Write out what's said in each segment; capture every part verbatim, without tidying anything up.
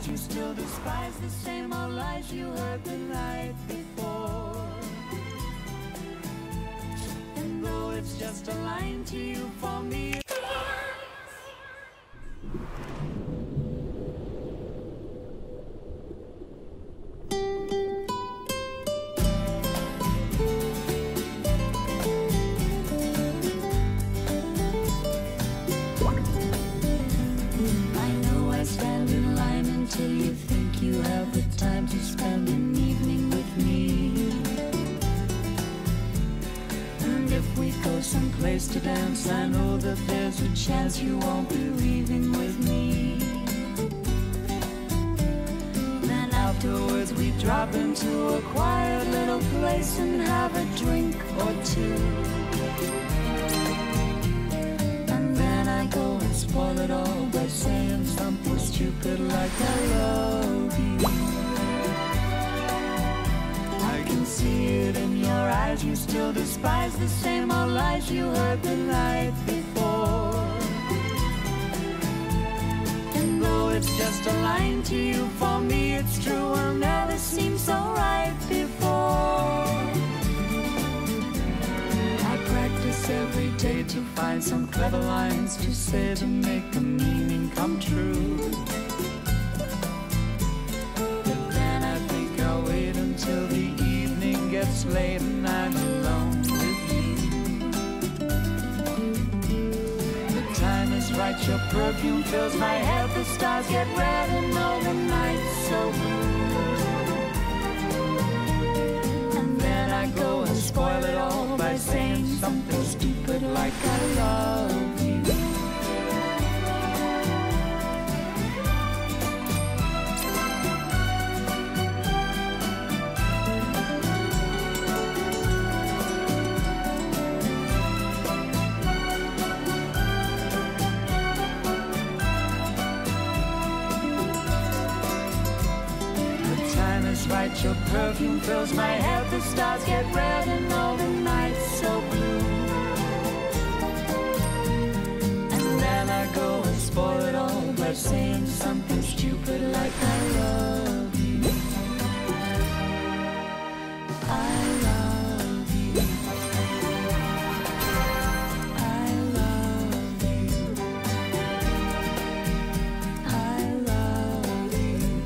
surprise you still despise the same old lies you heard the night before. And though it's just a line to you, for me someplace to dance, I know that there's a chance you won't be leaving with me. Then afterwards we drop into a quiet little place and have a drink or two. And then I go and spoil it all by saying something stupid like I love you. I can see it in your eyes, you still despise the same old lies you heard the night before. And though it's just a line to you, for me it's true, I'll never seem so right before. I practice every day to find some clever lines to say to make the meaning come true. But then I think I'll wait until the evening gets late and I'm alone with you. The time is right, your perfume fills my head, the stars get red and all the night's so blue. And then I go and spoil it all by saying something stupid like I love you. Right, your perfume fills my head, the stars get red and all the night's so blue. And then I go and spoil it all by saying something stupid like I love you. I love you. I love you. I love you.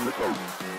On the coast.